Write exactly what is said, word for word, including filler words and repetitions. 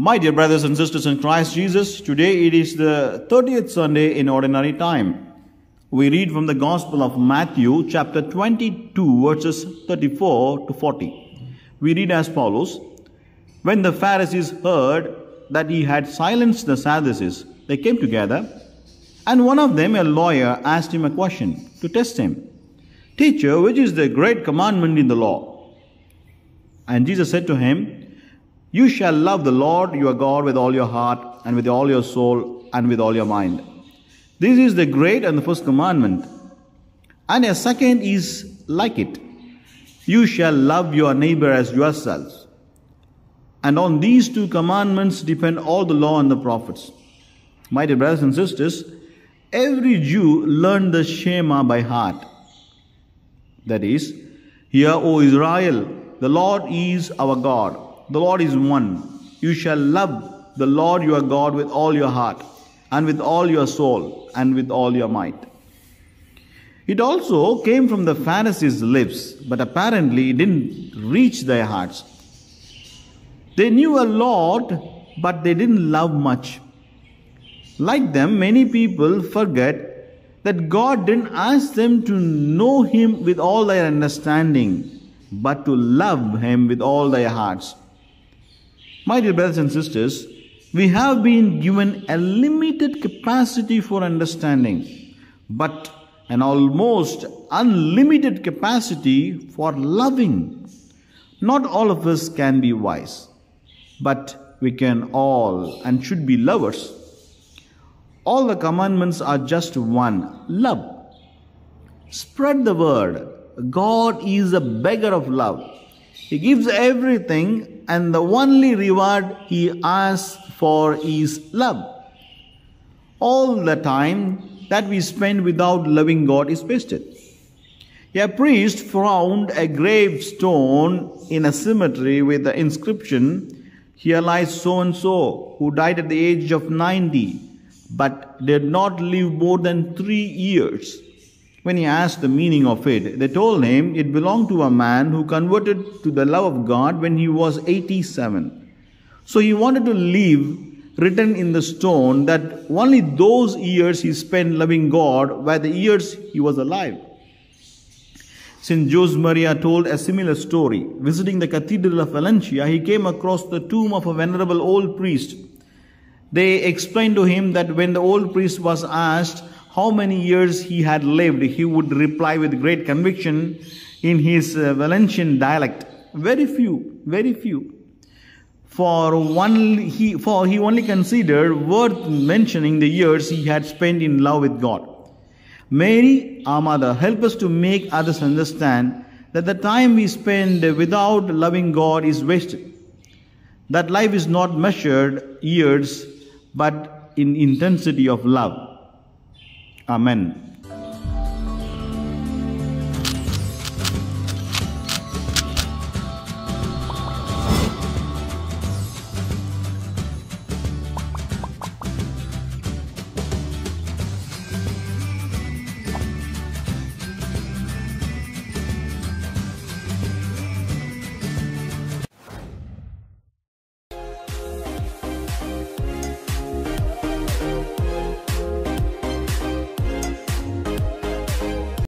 My dear brothers and sisters in Christ Jesus, today it is the thirtieth Sunday in Ordinary Time. We read from the Gospel of Matthew, chapter twenty-two, verses thirty-four to forty. We read as follows. When the Pharisees heard that he had silenced the Sadducees, they came together, and one of them, a lawyer, asked him a question to test him. Teacher, which is the great commandment in the law? And Jesus said to him, you shall love the Lord your God with all your heart and with all your soul and with all your mind. This is the great and the first commandment. And a second is like it. You shall love your neighbor as yourselves. And on these two commandments depend all the law and the prophets. My dear brothers and sisters, every Jew learned the Shema by heart. That is, hear, O Israel, the Lord is our God. The Lord is one. You shall love the Lord your God with all your heart and with all your soul and with all your might. It also came from the Pharisees' lips, but apparently it didn't reach their hearts. They knew a lot, but they didn't love much. Like them, many people forget that God didn't ask them to know Him with all their understanding, but to love Him with all their hearts. My dear brothers and sisters, we have been given a limited capacity for understanding, but an almost unlimited capacity for loving. Not all of us can be wise, but we can all and should be lovers. All the commandments are just one, love. Spread the word. God is a beggar of love. He gives everything, and the only reward He asks for is love. All the time that we spend without loving God is wasted. A priest found a gravestone in a cemetery with the inscription, here lies so-and-so who died at the age of ninety, but did not live more than three years. When he asked the meaning of it, they told him it belonged to a man who converted to the love of God when he was eighty-seven. So he wanted to leave written in the stone that only those years he spent loving God were the years he was alive. Saint Jose Maria told a similar story. Visiting the Cathedral of Valencia, he came across the tomb of a venerable old priest. They explained to him that when the old priest was asked how many years he had lived, he would reply with great conviction in his uh, Valencian dialect, very few, very few. For, one, he, for he only considered worth mentioning the years he had spent in love with God. Mary, our mother, help us to make others understand that the time we spend without loving God is wasted. That life is not measured years, but in intensity of love. Amen.